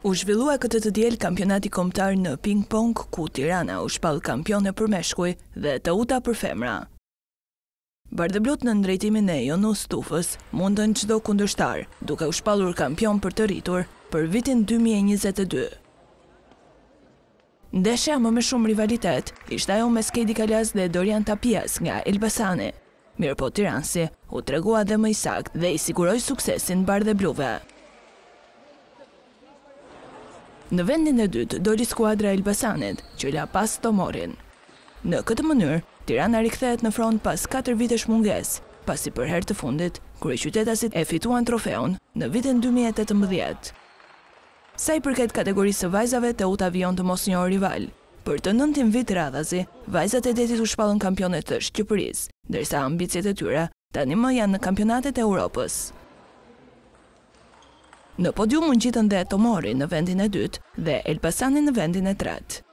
U zhvillua këtë të diel kampionati kombëtar në ping-pong, ku Tirana u shpall kampione për meshkuj dhe Teuta për femra. Bardhëblot në ndrejtimin e Jonuz Stufës mundën çdo kundërshtar, duke u shpallur kampion për të rritur për vitin 2022. Ndeshja më me shumë rivalitet ishte ajo me Skejdi Kalas dhe Dorian Tapias nga Elbasani. Mirëpo Tiranësi u tregua dhe më i saktë dhe i siguroi suksesin bardhëbluve. Në vendin e dytë doli skuadra e Elbasanit, që la pas Tomorin. Në këtë mënyrë, Tirana rikthehet në front pas 4 vitesh mungesë, pasi për herë të fundit kryeqytetasit e fituan trofeun në vitin 2018. Sa i përket kategorisë së vajzave, Teuta vion të mos njohur rival. Për të 9-tin vit radhazi, vajzat e detit u shpallën kampionet të Shqipërisë, ndërsa ambicjet e tyre tani më janë në kampionatet e Europës. Në podium u ngjitën dhe Tomori në vendin e dytë dhe Elbasani në vendin e tretë.